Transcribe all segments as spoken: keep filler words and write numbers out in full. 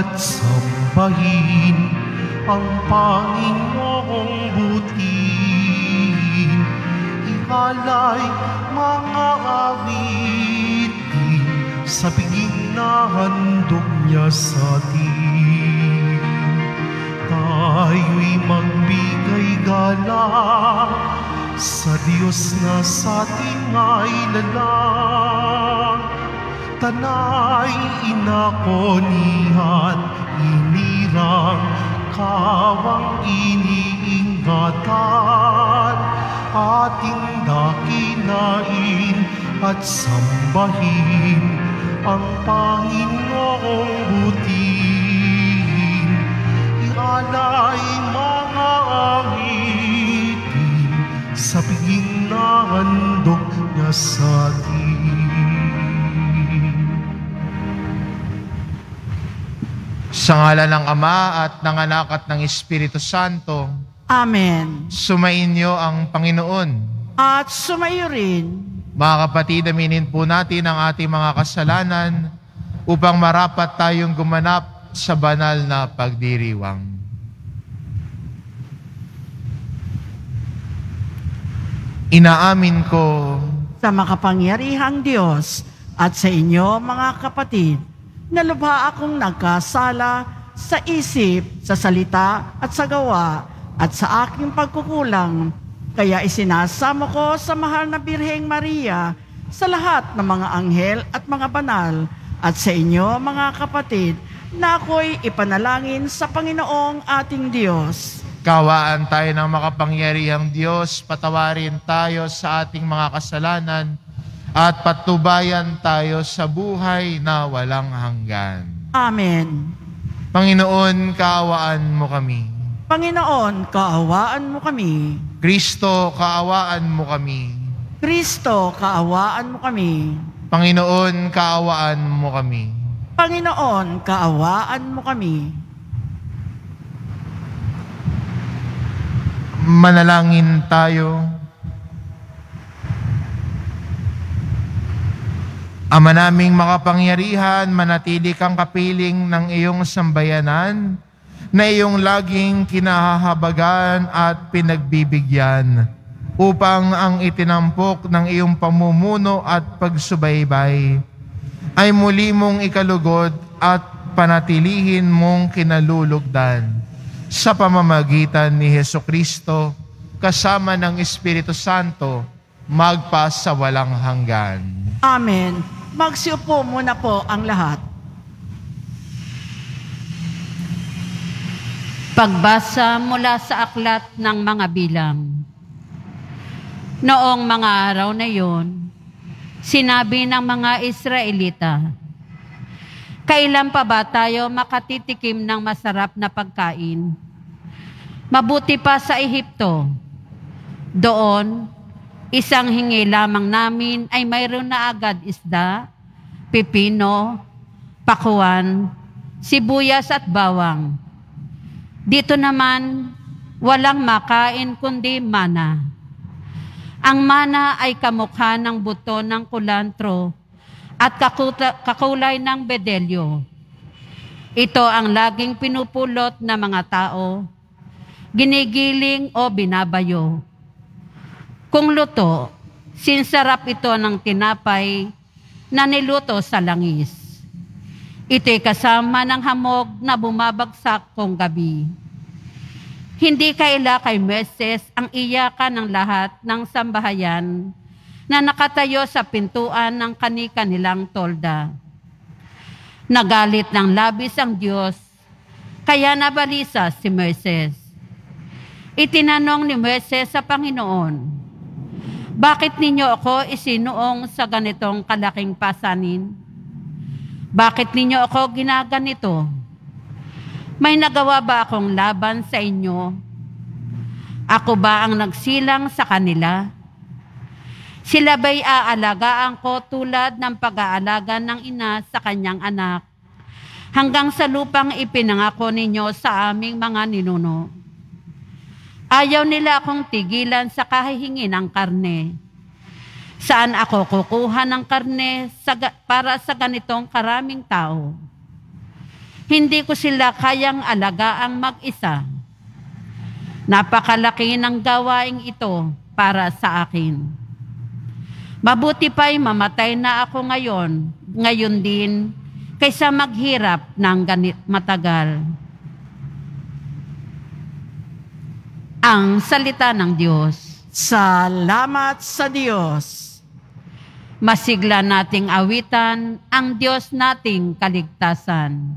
at sambahin ang Panginoong butin. Ihalay mga awitin sa biging na handog niya sa atin. Tayo'y magbigay gala sa Diyos na sa ating ay lalang. Tanay inakonihan, inirang, kawang iniingatan, ating dakinain at sambahin ang Panginoong butin. Ialay mga awitin sa piging na handog niya sa atin. Sa ngala ng Ama at ng Anak at ng Espiritu Santo. Amen. Sumainyo ang Panginoon. At sumayo rin. Mga kapatid, aminin po natin ang ating mga kasalanan upang marapat tayong gumanap sa banal na pagdiriwang. Inaamin ko sa makapangyarihang Diyos at sa inyo mga kapatid, nalubha akong nagkasala sa isip, sa salita at sa gawa at sa aking pagkukulang. Kaya isinasamo ko sa mahal na Birheng Maria, sa lahat ng mga anghel at mga banal at sa inyo mga kapatid na ako'y ipanalangin sa Panginoong ating Diyos. Kawaan tayo ng makapangyarihang Diyos, patawarin tayo sa ating mga kasalanan at patubayan tayo sa buhay na walang hanggan. Amen. Panginoon, kaawaan mo kami. Panginoon, kaawaan mo kami. Kristo, kaawaan mo kami. Kristo, kaawaan mo kami. Panginoon, kaawaan mo kami. Panginoon, kaawaan mo kami. Manalangin tayo. Ama naming makapangyarihan, manatili kang kapiling ng iyong sambayanan na iyong laging kinahahabagan at pinagbibigyan upang ang itinampok ng iyong pamumuno at pagsubaybay ay muli mong ikalugod at panatilihin mong kinalulugdan sa pamamagitan ni Hesukristo kasama ng Espiritu Santo magpa sa walang hanggan. Amen. Magsiupo muna po ang lahat. Pagbasa mula sa aklat ng mga bilang. Noong mga araw na iyon, sinabi ng mga Israelita, kailan pa ba tayo makatitikim ng masarap na pagkain? Mabuti pa sa Ehipto. Doon, isang hingi lamang namin ay mayroon na agad isda, pipino, pakuan, sibuyas at bawang. Dito naman, walang makain kundi mana. Ang mana ay kamukha ng buto ng kulantro at kakulay ng bedelyo. Ito ang laging pinupulot ng mga tao, ginigiling o binabayo. Kung luto, sinsarap ito ng tinapay na niluto sa langis. Ito'y kasama ng hamog na bumabagsak kung gabi. Hindi kaila kay Moises ang iyakan ng lahat ng sambahayan na nakatayo sa pintuan ng kani-kanilang tolda. Nagalit ng labis ang Diyos, kaya nabalisa si Moises. Itinanong ni Moises sa Panginoon, bakit ninyo ako isinuong sa ganitong kalaking pasanin? Bakit ninyo ako ginaganito? May nagawa ba akong laban sa inyo? Ako ba ang nagsilang sa kanila? Sila ba'y aalagaan ko tulad ng pag-aalaga ng ina sa kanyang anak hanggang sa lupang ipinangako ninyo sa aming mga ninuno? Ayaw nila akong tigilan sa kahihingi ng karne. Saan ako kukuha ng karne sa, para sa ganitong karaming tao? Hindi ko sila kayang alagaang mag-isa. Napakalaki ng gawaing ito para sa akin. Mabuti pa'y mamatay na ako ngayon, ngayon din, kaysa maghirap ng ganit matagal. Ang salita ng Diyos. Salamat sa Diyos. Masigla nating awitan ang Diyos nating kaligtasan.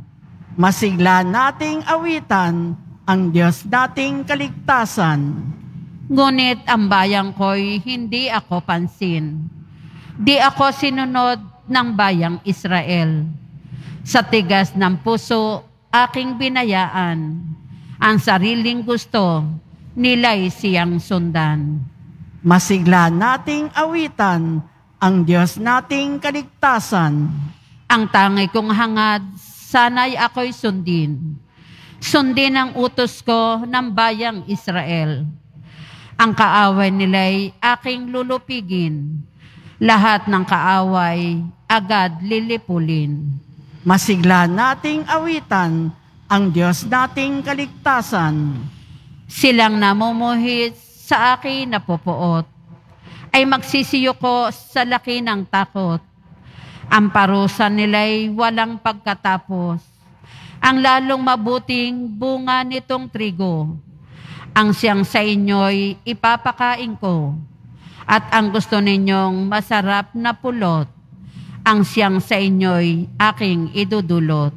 Masigla nating awitan ang Diyos nating kaligtasan. Ngunit ang bayang ko'y hindi ako pansin. Di ako sinunod ng bayang Israel. Sa tigas ng puso, aking binayaan. Ang sariling gusto, nila'y siyang sundan. Masigla nating awitan ang Diyos nating kaligtasan. Ang tangi kong hangad, sana'y ako'y sundin. Sundin ang utos ko ng bayang Israel. Ang kaaway nila'y aking lulupigin. Lahat ng kaaway agad lilipulin. Masigla nating awitan ang Diyos nating kaligtasan. Silang namumuhit sa akin na pupuot, ay magsisiyo ko sa laki ng takot. Ang parusa nila'y walang pagkatapos. Ang lalong mabuting bunga nitong trigo. Ang siyang sa inyo'y ipapakain ko, at ang gusto ninyong masarap na pulot, ang siyang sa inyo'y aking idudulot.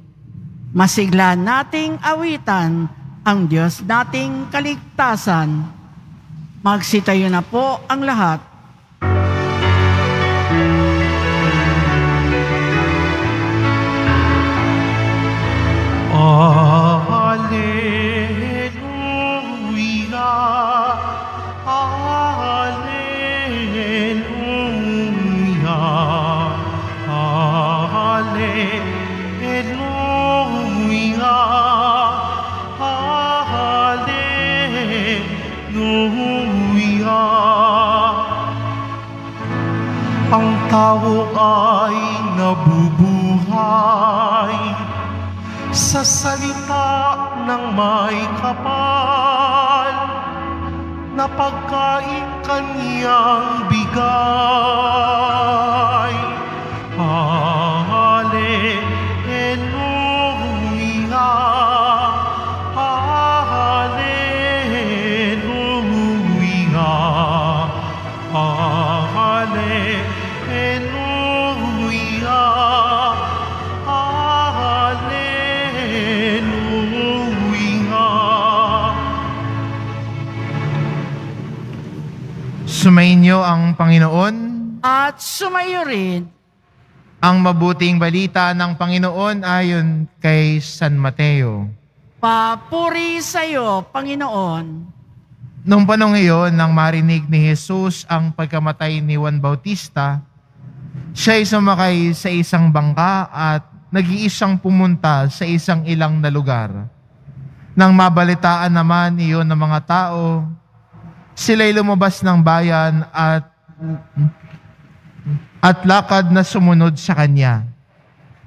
Masigla nating awitan ang Diyos nating kaligtasan. Magsitayo na po ang lahat. Alleluia. Ang tao ay nabubuhay sa salita ng may kapal na pagkain kaniyang bigay. Hallelujah. Sumainyo ang Panginoon at sumayo rin ang mabuting balita ng Panginoon ayon kay San Mateo. Papuri sa iyo, Panginoon. Nung panahon iyon, nang marinig ni Jesus ang pagkamatay ni Juan Bautista, siya ay sumakay sa isang bangka at nag-iisang pumunta sa isang ilang na lugar. Nang mabalitaan naman iyon ng mga tao, sila'y lumabas ng bayan at at lakad na sumunod sa kanya.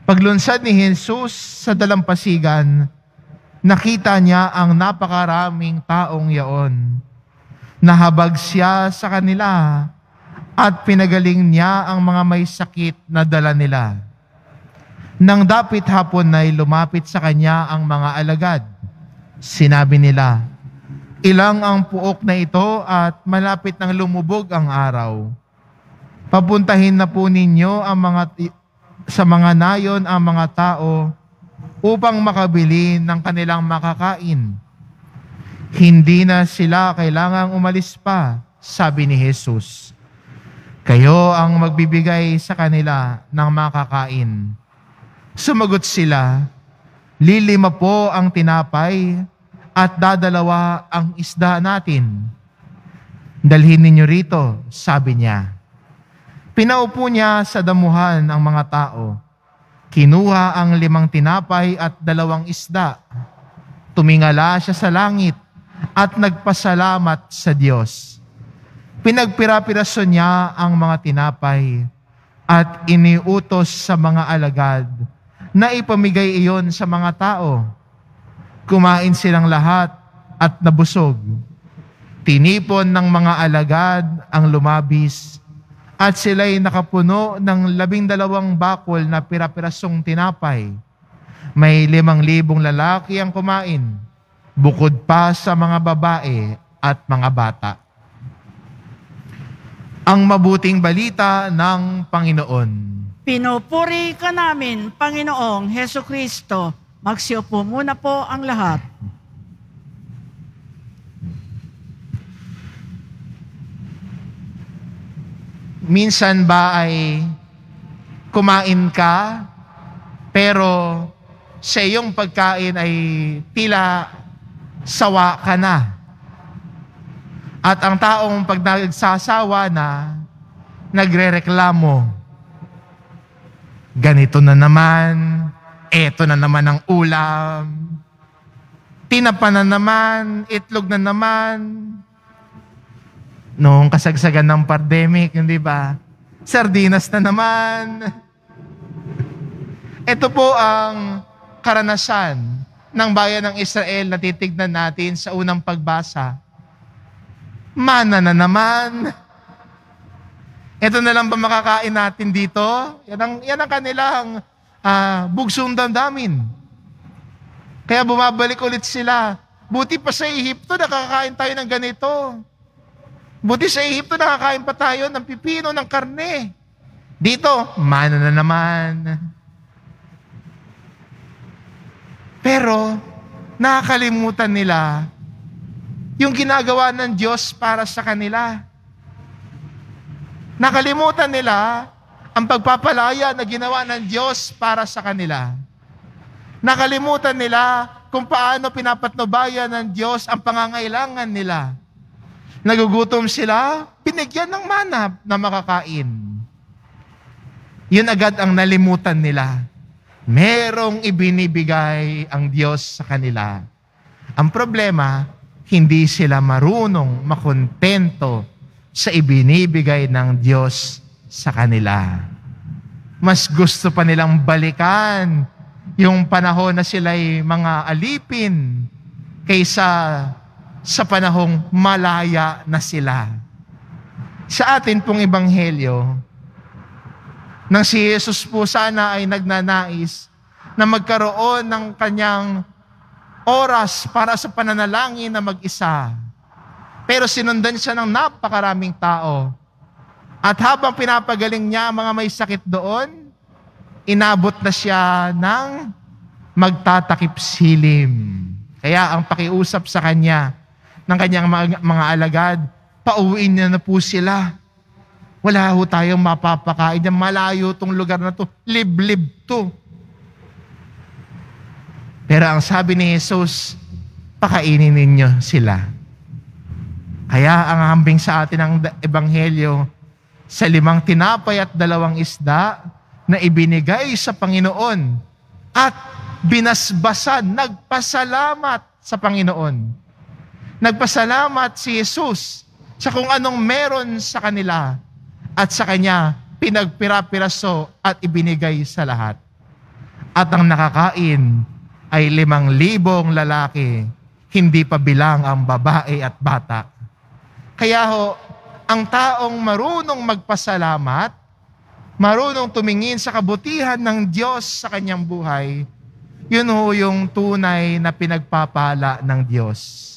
Paglunsad ni Jesus sa dalampasigan, nakita niya ang napakaraming taong yaon. Nahabag siya sa kanila at pinagaling niya ang mga may sakit na dala nila. Nang dapit hapon na'y lumapit sa kanya ang mga alagad. Sinabi nila, "Ilang ang puok na ito at malapit nang lumubog ang araw. Papuntahin na po ninyo ang mga sa mga nayon ang mga tao upang makabili ng kanilang makakain." Hindi na sila kailangang umalis pa, sabi ni Jesus. "Kayo ang magbibigay sa kanila ng makakain." Sumagot sila, "Lilima po ang tinapay at dadalawa ang isda natin. Dalhin ninyo rito," sabi niya. Pinaupo niya sa damuhan ang mga tao. Kinuha ang limang tinapay at dalawang isda. Tumingala siya sa langit at nagpasalamat sa Diyos. Pinagpira-piraso niya ang mga tinapay at iniutos sa mga alagad na ipamigay iyon sa mga tao. Kumain silang lahat at nabusog. Tinipon ng mga alagad ang lumabis at sila'y nakapuno ng labing dalawang bakol na pirapirasong tinapay. May limang libong lalaki ang kumain, bukod pa sa mga babae at mga bata. Ang mabuting balita ng Panginoon. Pinupuri ka namin, Panginoong Heso Kristo. Magsiupo muna po ang lahat. Minsan ba ay kumain ka, pero sa iyong pagkain ay tila sawa ka na. At ang taong pag nagsasawa na, nagrereklamo. Ganito na naman, eto na naman ang ulam, tinapa na naman, itlog na naman. Noong kasagsagan ng pandemic, hindi ba? Sardinas na naman. Ito po ang karanasan ng bayan ng Israel na titignan natin sa unang pagbasa. Mana na naman. Ito na lang ba makakain natin dito? Yan ang, yan ang kanilang uh, bugsong damdamin. Kaya bumabalik ulit sila. Buti pa sa Ehipto nakakain tayo ng ganito. Buti sa Ehipto nakakain pa tayo ng pipino, ng karne. Dito, mana na naman. Pero, nakakalimutan nila yung ginagawa ng Diyos para sa kanila. Nakalimutan nila ang pagpapalaya na ginawa ng Diyos para sa kanila. Nakalimutan nila kung paano pinapatnubayan ng Diyos ang pangangailangan nila. Nagugutom sila, binigyan ng mana na makakain. Yun agad ang nalimutan nila. Merong ibinibigay ang Diyos sa kanila. Ang problema, hindi sila marunong makontento sa ibinibigay ng Diyos sa kanila. Mas gusto pa nilang balikan yung panahon na sila'y mga alipin kaysa sa panahong malaya na sila. Sa atin pong ebanghelyo, nang si Jesus po sana ay nagnanais na magkaroon ng kanyang oras para sa pananalangin na mag-isa. Pero sinundan siya ng napakaraming tao. At habang pinapagaling niya mga may sakit doon, inabot na siya ng magtatakip silim. Kaya ang pakiusap sa kanya ng kanyang mga, mga alagad, pauwiin niya na po sila. Wala ho tayong mapapakain. Malayo tong lugar na to. Liblib to. Pero ang sabi ni Jesus, pakainin ninyo sila. Kaya ang hambing sa atin ang Ebanghelyo, sa limang tinapay at dalawang isda na ibinigay sa Panginoon at binasbasan, nagpasalamat sa Panginoon. Nagpasalamat si Jesus sa kung anong meron sa kanila at sa kanya pinagpira-piraso at ibinigay sa lahat. At ang nakakain ay limang libong lalaki, hindi pa bilang ang babae at bata. Kaya ho, ang taong marunong magpasalamat, marunong tumingin sa kabutihan ng Diyos sa kanyang buhay, yun ho yung tunay na pinagpapala ng Diyos.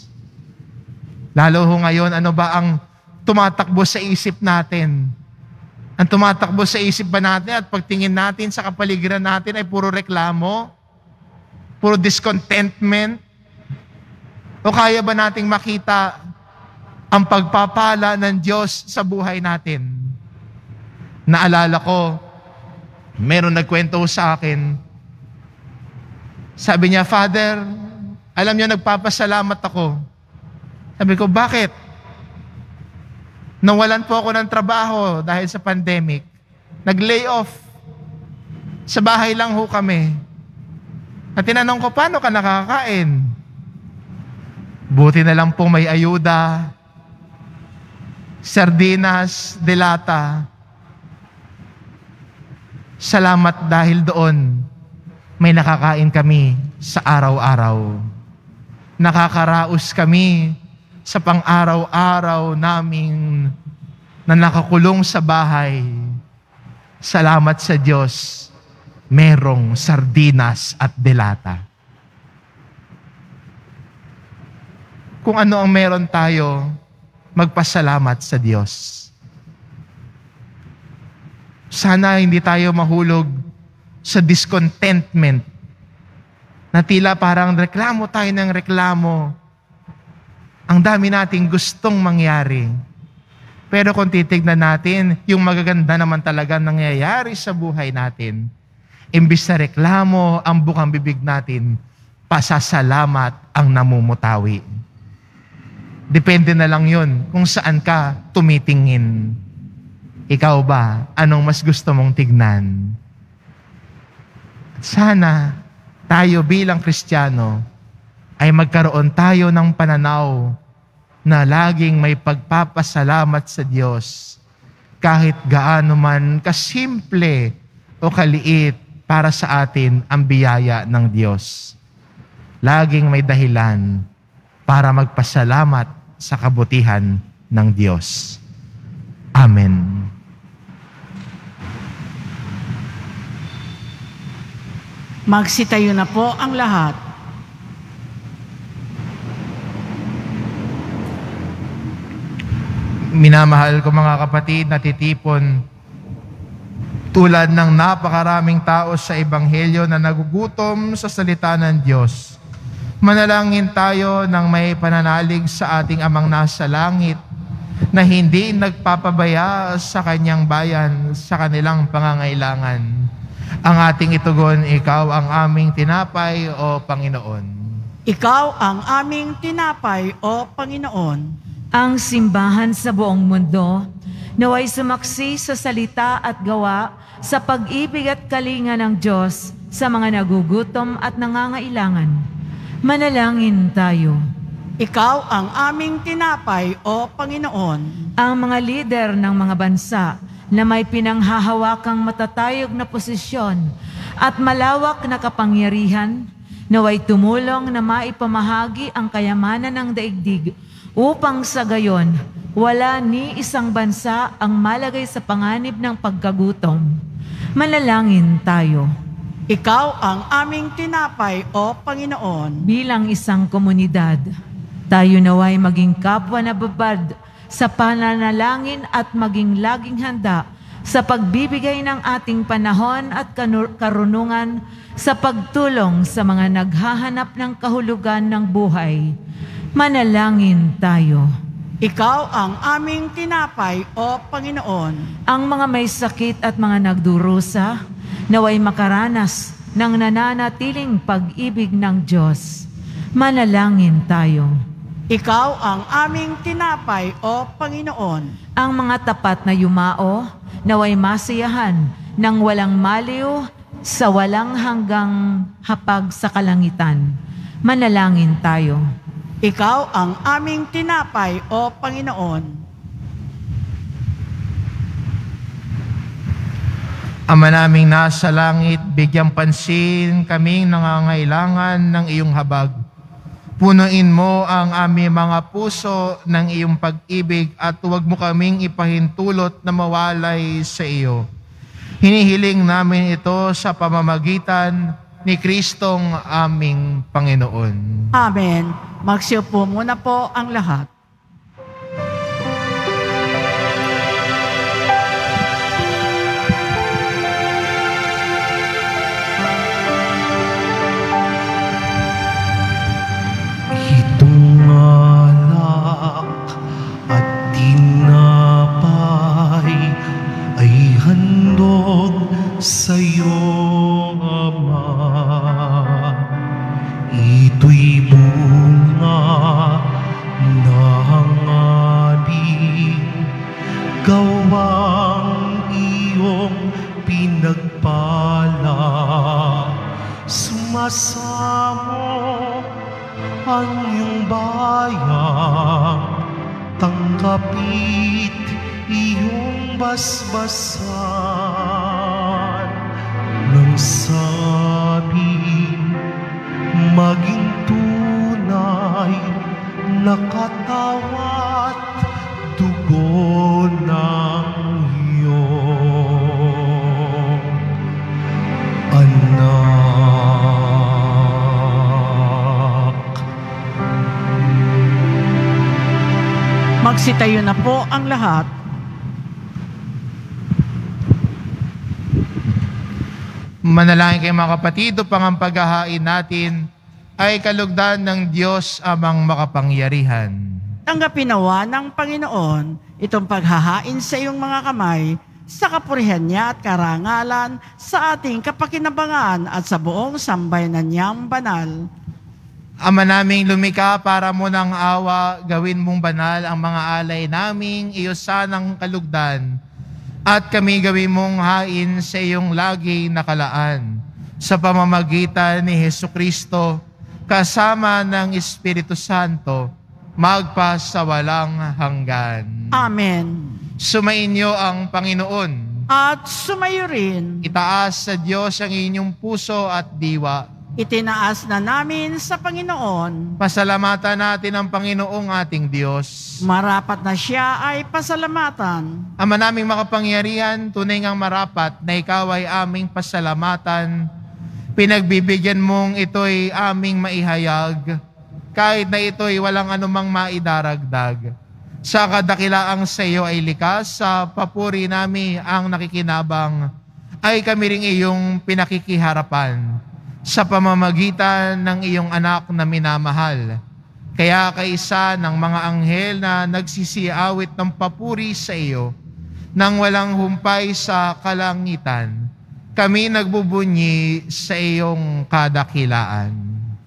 Lalo ho ngayon, ano ba ang tumatakbo sa isip natin? Ang tumatakbo sa isip ba natin at pagtingin natin sa kapaligiran natin ay puro reklamo? Puro discontentment? O kaya ba nating makita ang pagpapala ng Diyos sa buhay natin? Naalala ko, meron nagkwento sa akin. Sabi niya, Father, alam niyo nagpapasalamat ako. Sabi ko, bakit? Nawalan po ako ng trabaho dahil sa pandemic. Nag-lay off. Sa bahay lang ho kami. At tinanong ko, paano ka nakakain? Buti na lang po may ayuda, sardinas, delata. Salamat dahil doon may nakakain kami sa araw-araw. Nakakaraos kami sa pang-araw-araw naming na nakakulong sa bahay. Salamat sa Diyos, merong sardinas at delata. Kung ano ang meron tayo, magpasalamat sa Diyos. Sana hindi tayo mahulog sa discontentment na tila parang reklamo tayo ng reklamo. Ang dami nating gustong mangyari. Pero kung titignan natin, yung magaganda naman talaga nangyayari sa buhay natin, imbis na reklamo ang bukang bibig natin, pasasalamat ang namumutawi. Depende na lang yun kung saan ka tumitingin. Ikaw ba, anong mas gusto mong tignan? At sana tayo bilang Kristiyano ay magkaroon tayo ng pananaw na laging may pagpapasalamat sa Diyos kahit gaano man kasimple o kaliit para sa atin ang biyaya ng Diyos. Laging may dahilan para magpasalamat sa kabutihan ng Diyos. Amen. Magsitayo na po ang lahat. Minamahal ko mga kapatid, natitipon tulad ng napakaraming tao sa Ebanghelyo na nagugutom sa salita ng Diyos. Manalangin tayo ng may pananalig sa ating amang nasa langit na hindi nagpapabaya sa kanyang bayan sa kanilang pangangailangan. Ang ating itugon, ikaw ang aming tinapay o Panginoon. Ikaw ang aming tinapay o Panginoon. Ang simbahan sa buong mundo naway sumaksi sa salita at gawa sa pag-ibig at kalinga ng Diyos sa mga nagugutom at nangangailangan. Manalangin tayo. Ikaw ang aming tinapay o Panginoon. Ang mga lider ng mga bansa na may pinanghahawakang matatayog na posisyon at malawak na kapangyarihan naway tumulong na maipamahagi ang kayamanan ng daigdig upang sa gayon, wala ni isang bansa ang malagay sa panganib ng pagkagutom. Manalangin tayo. Ikaw ang aming tinapay o Panginoon. Bilang isang komunidad, tayo naway maging kapwa na babad sa pananalangin at maging laging handa sa pagbibigay ng ating panahon at karunungan sa pagtulong sa mga naghahanap ng kahulugan ng buhay. Manalangin tayo. Ikaw ang aming tinapay o Panginoon. Ang mga may sakit at mga nagdurusa, naway makaranas ng nananatiling pag-ibig ng Diyos. Manalangin tayo. Ikaw ang aming tinapay o Panginoon. Ang mga tapat na yumao, naway masiyahan ng walang maliw sa walang hanggang hapag sa kalangitan. Manalangin tayo. Ikaw ang aming tinapay o Panginoon. Ama naming nasa langit, bigyang pansin kaming nangangailangan ng iyong habag. Punuin mo ang aming mga puso ng iyong pag-ibig at huwag mo kaming ipahintulot na mawalay sa iyo. Hinihiling namin ito sa pamamagitan ni Kristong aming Panginoon. Amen. Magsiupo muna po ang lahat. Itungalak at tinapay ay handog sa iyo. Ito'y bunga ng ating gawang iyong pinagpala. Sumasamo ang iyong bayang tanggapit iyong basbasan ng sabi. maging tunay na katawa't dugo ng iyong anak. Magsitayo na po ang lahat. Manalangin kayo mga kapatid, upang ang paghahain natin ay kalugdan ng Diyos Amang makapangyarihan. Tanggapin nawa ng Panginoon itong paghahain sa iyong mga kamay sa kapurihan niya at karangalan, sa ating kapakinabangan at sa buong sambayanan niyang banal. Ama naming lumikha, para mo ng awa, gawin mong banal ang mga alay naming iyo sanang kalugdan, at kami gawin mong hain sa iyong lagi nakalaan, sa pamamagitan ni Hesukristo, kasama ng Espiritu Santo, magpa sa walang hanggan. Amen. Sumainyo ang Panginoon. At sumayo rin. Itaas sa Diyos ang inyong puso at diwa. Itinaas na namin sa Panginoon. Pasalamatan natin ang Panginoong ating Diyos. Marapat na siya ay pasalamatan. Ama naming makapangyarihan, tunay ngang marapat na ikaw ay aming pasalamatan. Pinagbibigyan mong ito'y aming maihayag, kahit na ito'y walang anumang maidaragdag. Sa kadakilaang sa iyo ay likas, sa papuri namin ang nakikinabang, ay kami ring iyong pinakikiharapan sa pamamagitan ng iyong anak na minamahal. Kaya kaisa ng mga anghel na nagsisiawit ng papuri sa iyo, nang walang humpay sa kalangitan, kami nagbubunyi sa iyong kadakilaan.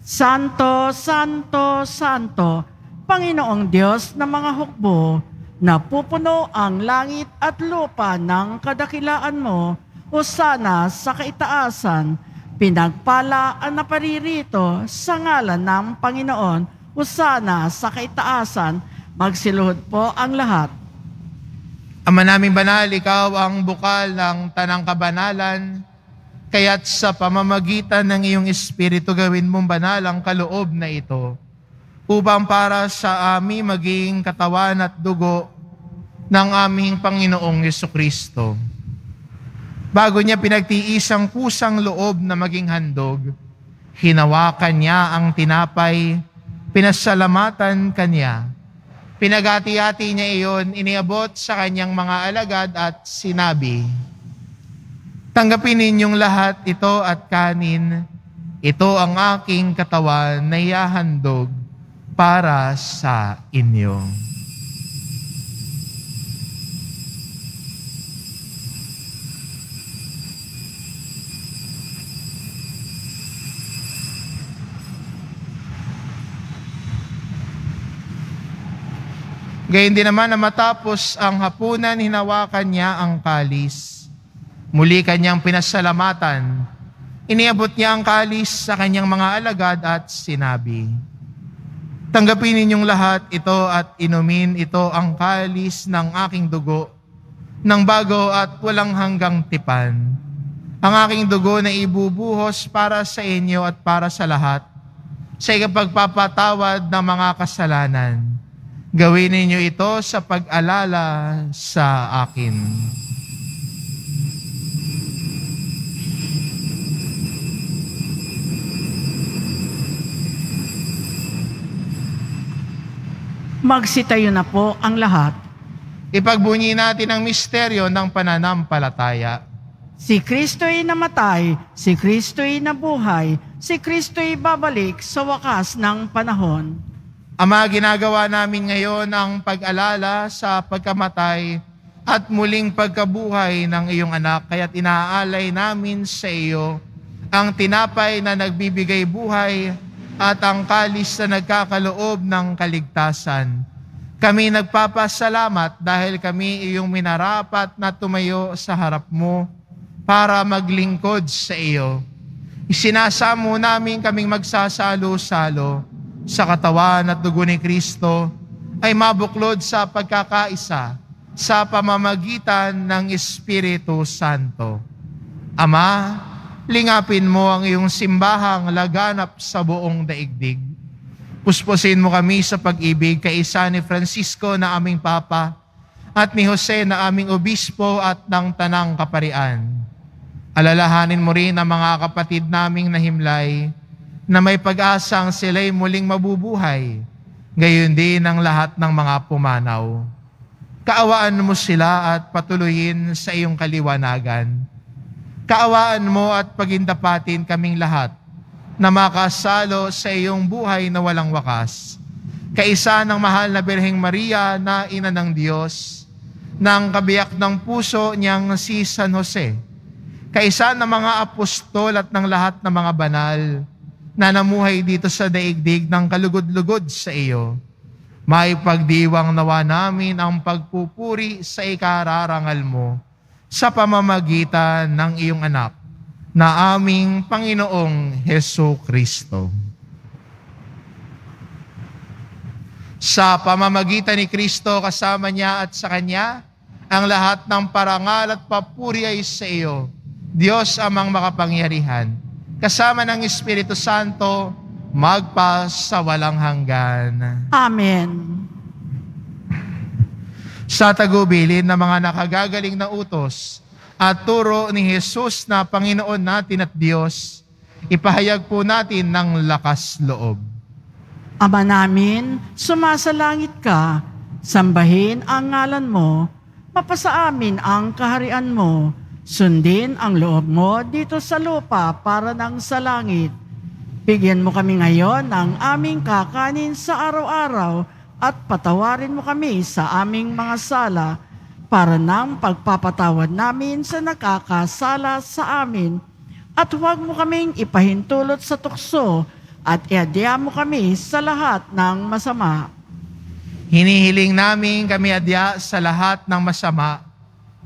Santo, Santo, Santo, Panginoong Diyos ng mga hukbo, napupuno ang langit at lupa ng kadakilaan mo. Hosana sa kaitaasan. Pinagpala ang naparirito sa ngalan ng Panginoon. Hosana sa kaitaasan. Magsiluhod po ang lahat. Ama naming banal, ikaw ang bukal ng tanang kabanalan, kaya't sa pamamagitan ng iyong Espiritu gawin mong banal ang kaloob na ito, upang para sa amin maging katawan at dugo ng aming Panginoong Hesukristo. Bago niya pinagtiis ang kusang loob na maging handog, hinawakan niya ang tinapay, pinasalamatan kanya. Pinagati-ati niya iyon, iniabot sa kanyang mga alagad at sinabi, "Tanggapin ninyong lahat ito at kanin, ito ang aking katawan na ihahandog para sa inyo." Gayon din naman na matapos ang hapunan, hinawakan niya ang kalis. Muli kanyang pinasalamatan. Iniabot niya ang kalis sa kanyang mga alagad at sinabi, "Tanggapin ninyong lahat ito at inumin ito ang kalis ng aking dugo, ng bago at walang hanggang tipan. Ang aking dugo na ibubuhos para sa inyo at para sa lahat, sa ikapagpapatawad ng mga kasalanan. Gawin ninyo ito sa pag-alala sa akin." Magsitayo na po ang lahat. Ipagbunyi natin ang misteryo ng pananampalataya. Si Kristo'y namatay, si Kristo'y nabuhay, si Kristo'y babalik sa wakas ng panahon. Ama, ginagawa namin ngayon ang pag-alala sa pagkamatay at muling pagkabuhay ng iyong anak, kaya't inaalay namin sa iyo ang tinapay na nagbibigay buhay at ang kalis na nagkakaloob ng kaligtasan. Kami nagpapasalamat dahil kami iyong minarapat na tumayo sa harap mo para maglingkod sa iyo. Isinasamo namin kaming magsasalo-salo sa katawan at dugo ni Kristo ay mabuklod sa pagkakaisa sa pamamagitan ng Espiritu Santo. Ama, Lingapin mo ang iyong simbahang laganap sa buong daigdig. Puspusin mo kami sa pag-ibig kay isa ni Francisco na aming Papa at ni Jose na aming Obispo at ng Tanang Kaparian. Alalahanin mo rin ang mga kapatid naming nahimlay na may pag-asang sila'y muling mabubuhay, gayon din ang lahat ng mga pumanaw. Kaawaan mo sila at patuloyin sa iyong kaliwanagan. Kaawaan mo at pagindapatin kaming lahat na makasalo sa iyong buhay na walang wakas. Kaisa ng mahal na Birheng Maria na ina ng Diyos, ng kabiyak ng puso niyang si San Jose. Kaisa ng mga apostol at ng lahat ng mga banal na namuhay dito sa daigdig ng kalugod-lugod sa iyo. May pagdiwang nawa namin ang pagpupuri sa ikararangal mo sa pamamagitan ng iyong anak na aming Panginoong Hesu Kristo. Sa pamamagitan ni Kristo kasama niya at sa Kanya, ang lahat ng parangal at papuri ay sa iyo, Diyos amang makapangyarihan, kasama ng Espiritu Santo, magpa sa walang hanggan. Amen. Sa tagubilin ng mga nakagagaling na utos at turo ni Jesus na Panginoon natin at Diyos, ipahayag po natin ng lakas loob. Ama namin, sumasalangit ka, sambahin ang ngalan mo, mapasa amin ang kaharian mo, sundin ang loob mo dito sa lupa para ng sa langit. Bigyan mo kami ngayon ng aming kakanin sa araw-araw, at patawarin mo kami sa aming mga sala para nang pagpapatawad namin sa nakakasala sa amin. At huwag mo kaming ipahintulot sa tukso at iadya mo kami sa lahat ng masama. Hinihiling namin kami adya sa lahat ng masama.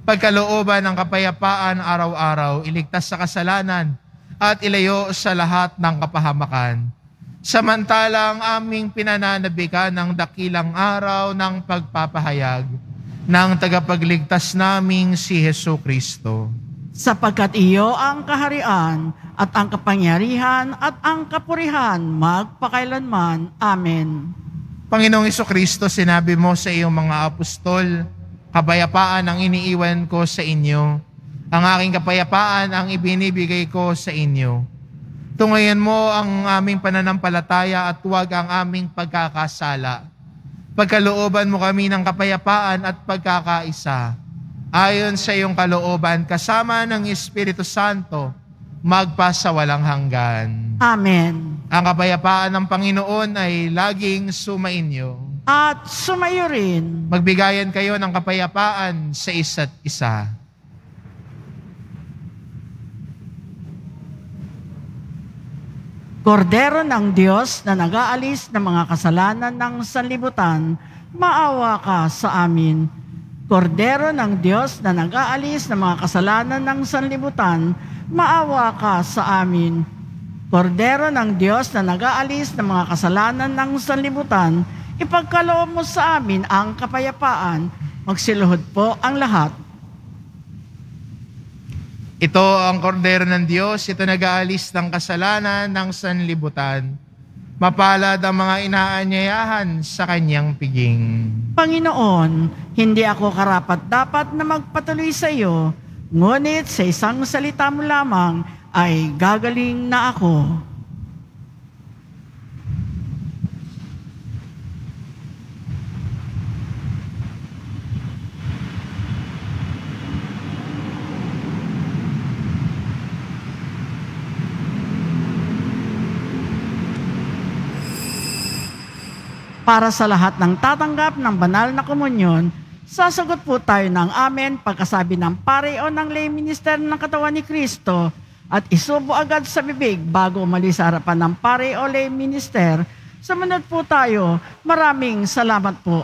Pagkalooban ng kapayapaan araw-araw, iligtas sa kasalanan at ilayo sa lahat ng kapahamakan. Samantalang aming pinananabikan ng dakilang araw ng pagpapahayag ng tagapagligtas naming si Hesu Kristo. Sapagkat iyo ang kaharian at ang kapangyarihan at ang kapurihan magpakailanman. Amen. Panginoong Hesu Kristo, sinabi mo sa iyong mga apostol, kapayapaan ang iniiwan ko sa inyo, ang aking kapayapaan ang ibinibigay ko sa inyo. Tungayan mo ang aming pananampalataya at huwag ang aming pagkakasala. Pagkalooban mo kami ng kapayapaan at pagkakaisa. Ayon sa iyong kalooban, kasama ng Espiritu Santo, magpasawalang hanggan. Amen. Ang kapayapaan ng Panginoon ay laging sumainyo. At sumayo rin. Magbigayan kayo ng kapayapaan sa isa't isa. Kordero ng Diyos na nag-aalis ng mga kasalanan ng sanlibutan, maawa ka sa amin. Kordero ng Diyos na nag-aalis ng mga kasalanan ng sanlibutan, maawa ka sa amin. Kordero ng Diyos na nag-aalis ng mga kasalanan ng sanlibutan, ipagkaloob mo sa amin ang kapayapaan. Magsiluhod po ang lahat. Ito ang kordero ng Diyos, ito nag-aalis ng kasalanan ng sanlibutan. Mapalad ang mga inaanyayahan sa kanyang piging. Panginoon, hindi ako karapat-dapat na magpatuloy sa iyo, ngunit sa isang salita mo lamang ay gagaling na ako. Para sa lahat ng tatanggap ng banal na komunyon, sasagot po tayo ng amen pagkasabi ng pare o ng lay minister ng katawan ni Kristo at isubo agad sa bibig bago umalis sa harapan ng pare o lay minister. Sumunod po tayo. Maraming salamat po.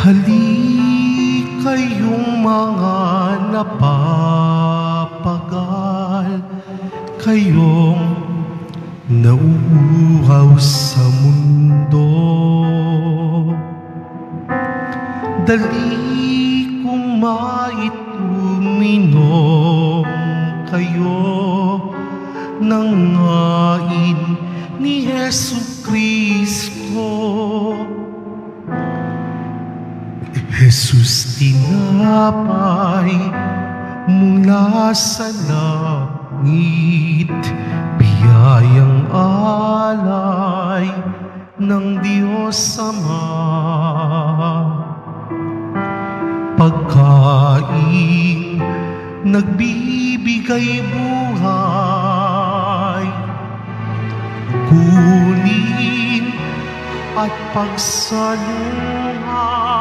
Halik kayong mga napapagal, kayong nauuhaw sa mundo. Dali kong maituminom kayo ng ngain ni Hesus Kristo. Jesus, tinapay mula sa langit, biyayang alay ng Diyos Ama. Pagkain nagbibigay buhay, kunin at pagsaluhan.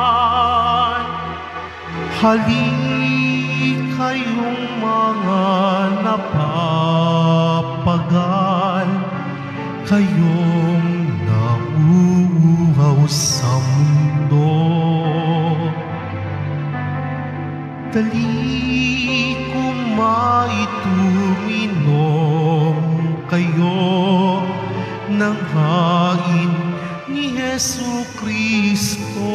Halik kayong mga napapagal, kayong nauuhaw sa mundo. Dali kumaituminom kayo ng hain ni Hesus Kristo.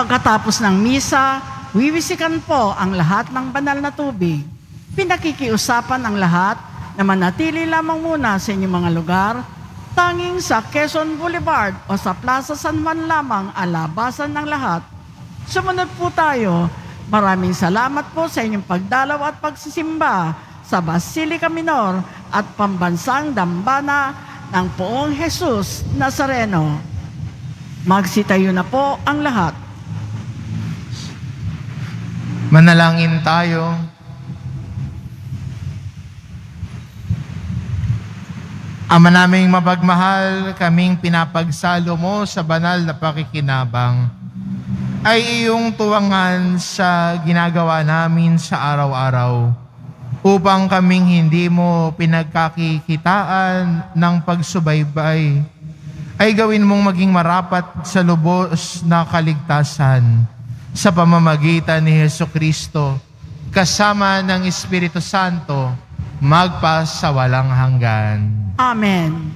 Pagkatapos ng misa, wiwisikan po ang lahat ng banal na tubig. Pinakikiusapan ang lahat na manatili lamang muna sa inyong mga lugar, tanging sa Quezon Boulevard o sa Plaza San Juan lamang alabasan ng lahat. Sumunod po tayo. Maraming salamat po sa inyong pagdalaw at pagsisimba sa Basilica Minor at Pambansang Dambana ng Poong Jesus Nazareno. Magsitayo na po ang lahat. Manalangin tayo. Ama naming mapagmahal, kaming pinapagsalo mo sa banal na pakikinabang. Ay iyong tuwangan sa ginagawa namin sa araw-araw, upang kaming hindi mo pinagkakikitaan ng pagsubaybay, ay gawin mong maging marapat sa lubos na kaligtasan, sa pamamagitan ni Jesucristo, kasama ng Espiritu Santo, magpa sa walang hanggan. Amen.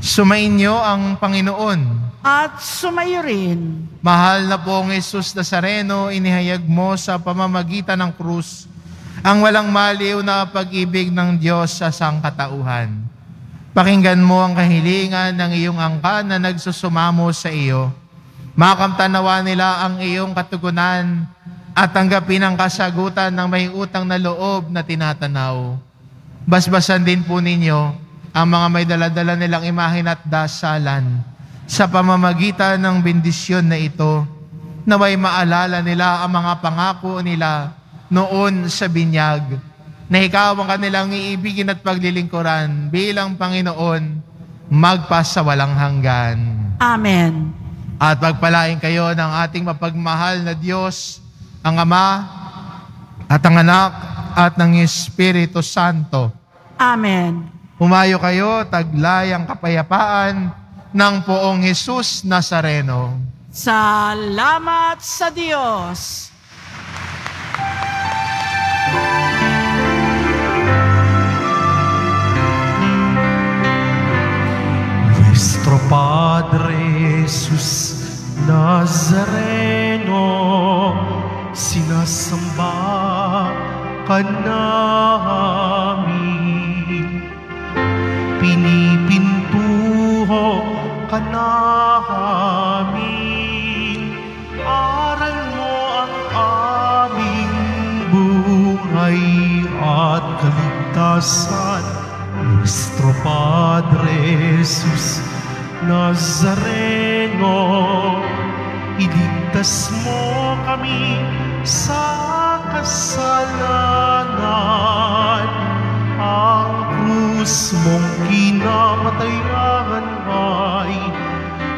Sumainyo ang Panginoon. At sumayo rin. Mahal na Poong Jesus Nazareno, inihayag mo sa pamamagitan ng krus ang walang maliw na pag-ibig ng Diyos sa sangkatauhan. Pakinggan mo ang kahilingan ng iyong angkan na nagsusumamo sa iyo. Makamtanawa nila ang iyong katugunan at tanggapin ang kasagutan ng may utang na loob na tinatanaw. Basbasan din po ninyo ang mga may daladala nilang imahin at dasalan sa pamamagitan ng bendisyon na ito, na may maalala nila ang mga pangako nila noon sa binyag, na ikaw ang kanilang iibigin at paglilingkuran bilang Panginoon magpasawalang hanggan. Amen. At pagpalain kayo ng ating mapagmahal na Diyos, ang Ama, at ang Anak, at ng Espiritu Santo. Amen. Humayo kayo, taglay ang kapayapaan ng Poong Jesus Nazareno. Salamat sa Diyos! Nuestro Padre Jesus Nazareno, sinasamba ka namin, pinipintuho ka namin, aral mo ang aming buhay at kaligtasan. Nuestro Padre Jesus Nazareno, iligtas mo kami sa kasalanan. Ang krus mong kinamatayan ay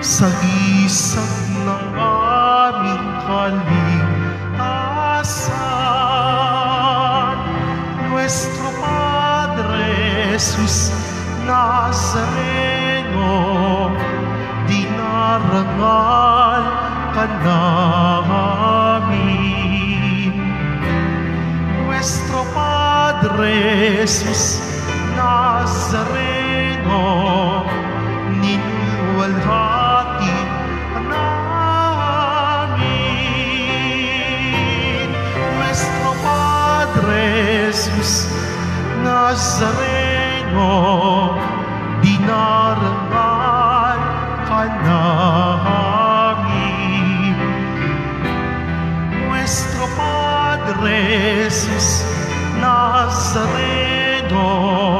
sagisag ng aming kaligtasan. Nuestro Padre Jesus Nazareno, dinarangal ka namin. Nuestro Padre Jesus Nazareno, niniwalhati ka namin. Nuestro Padre Jesus Nazareno, dinarangal ka namin. Nuestro Padre Jesus Nazareno,